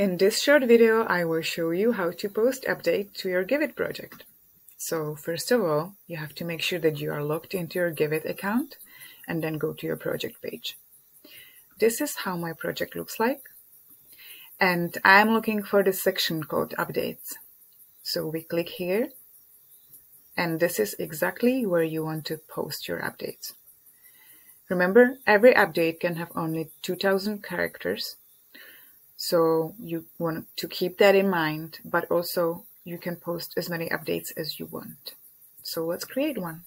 In this short video, I will show you how to post update to your Giveth project. So first of all, you have to make sure that you are logged into your Giveth account and then go to your project page. This is how my project looks like. And I'm looking for the section called updates. So we click here, and this is exactly where you want to post your updates. Remember, every update can have only 2000 characters. So you want to keep that in mind, but also you can post as many updates as you want. So let's create one.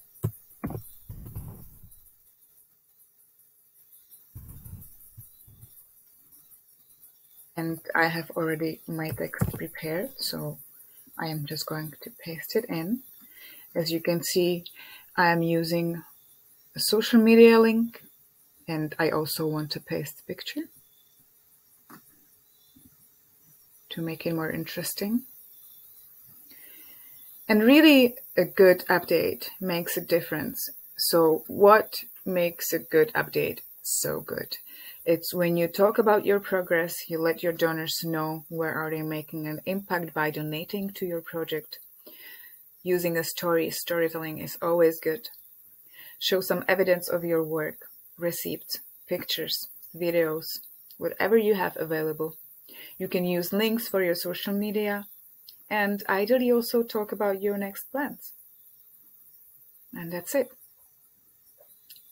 And I have already my text prepared, so I am just going to paste it in. As you can see, I am using a social media link, and I also want to paste the picture to make it more interesting. And really, a good update makes a difference. So what makes a good update so good? It's when you talk about your progress, you let your donors know where are they making an impact by donating to your project. Using a story, storytelling is always good. Show some evidence of your work, receipts, pictures, videos, whatever you have available. You can use links for your social media, and ideally also talk about your next plans. And that's it.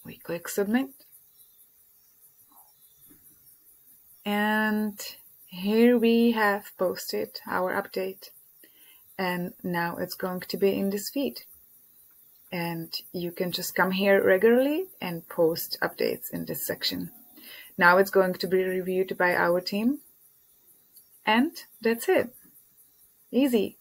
We click submit. And here we have posted our update. And now it's going to be in this feed. And you can just come here regularly and post updates in this section. Now it's going to be reviewed by our team. And that's it. Easy.